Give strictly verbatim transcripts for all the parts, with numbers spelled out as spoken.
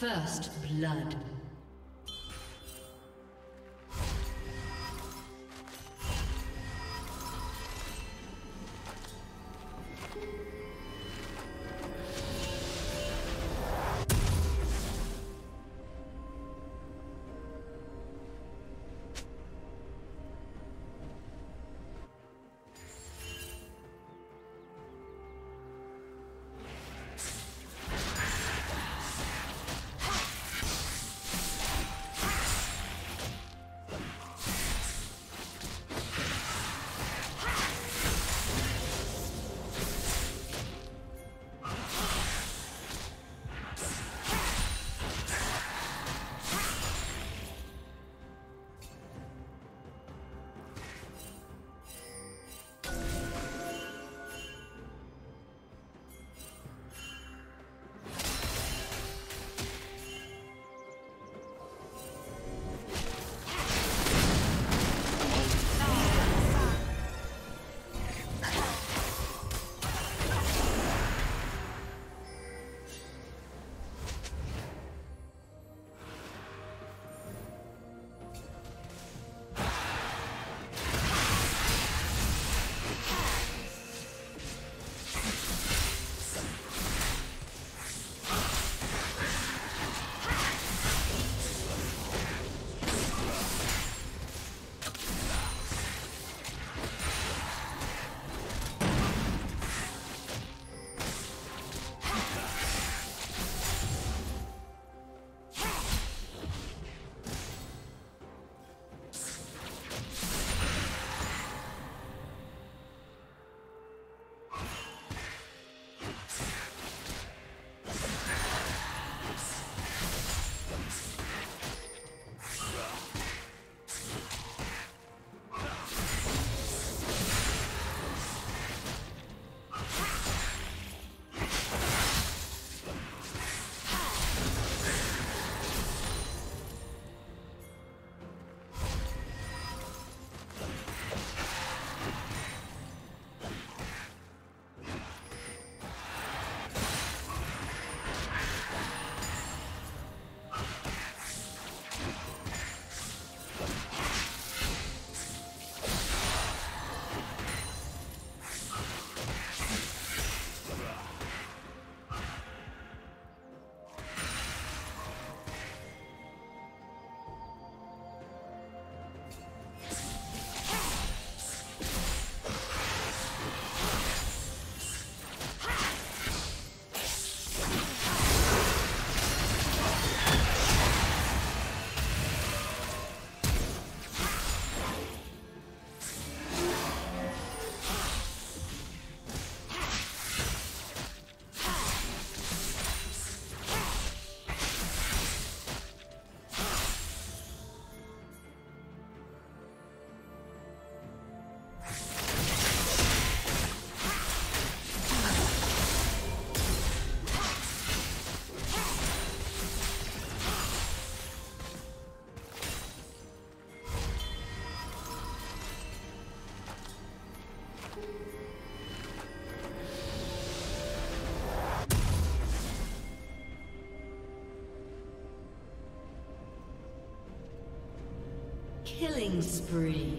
First blood. Killing spree.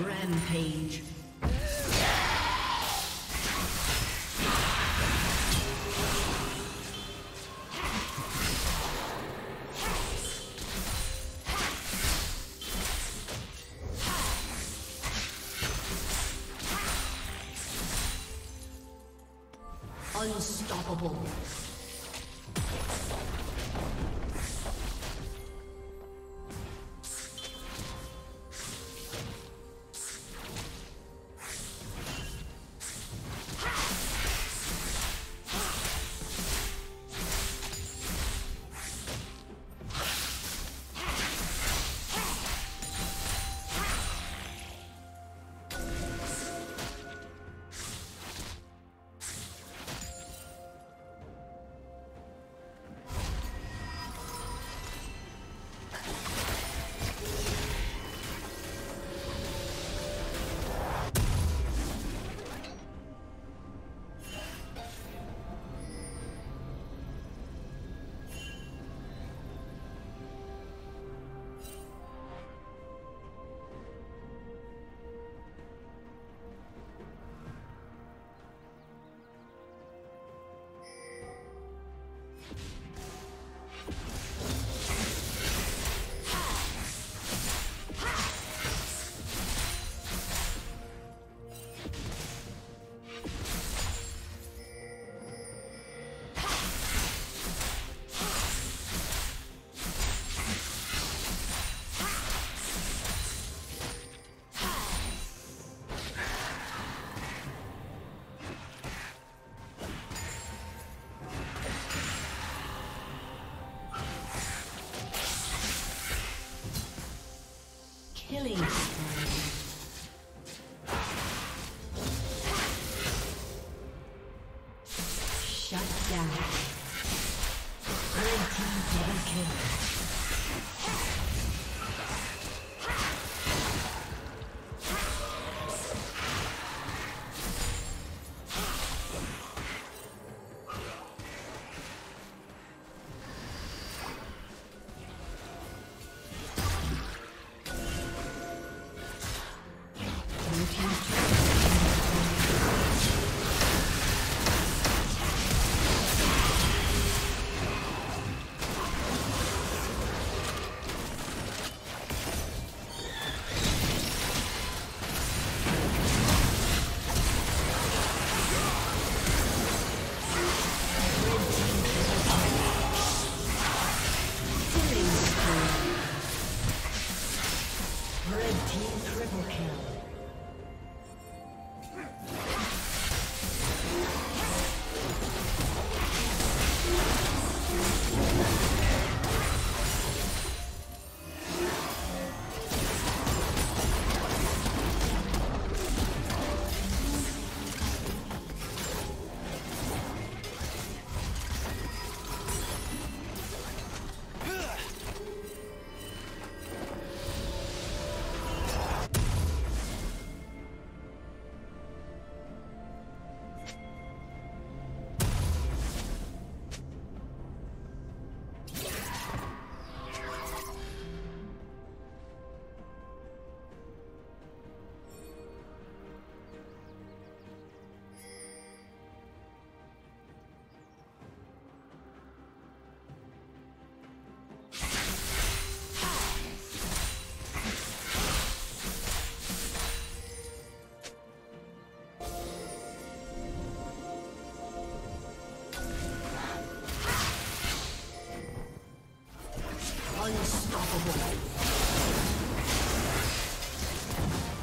Rampage. Unstoppable.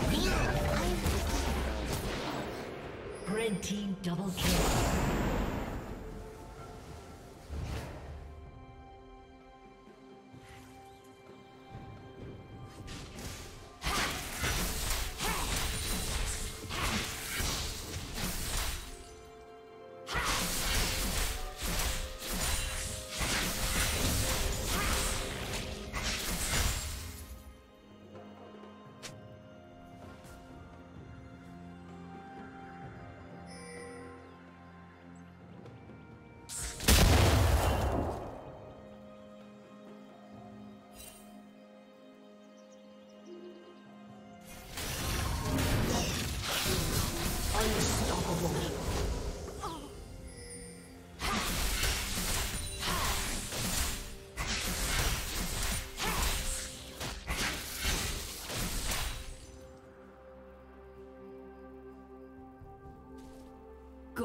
Please. Red team double kill.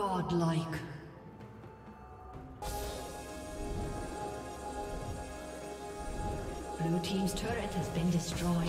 Godlike. Blue team's turret has been destroyed.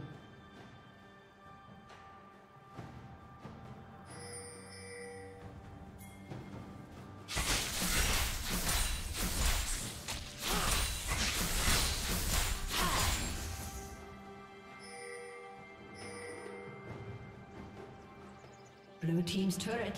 Blue team's turret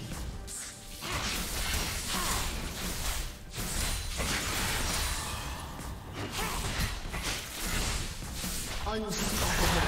Unstoppable.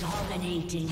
Dominating.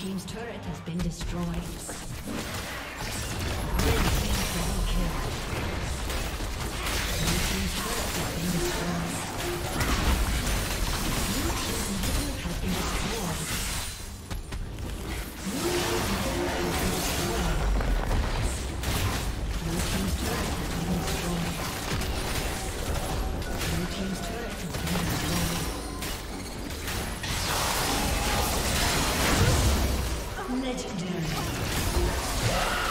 team's turret has been destroyed. Red team's double kill. Blue team's turret has been destroyed. Blue team's inhibitor has been destroyed. Blue team's inhibitor has been destroyed. Blue team's turret has been destroyed. Blue team's turret has been destroyed. Legendary.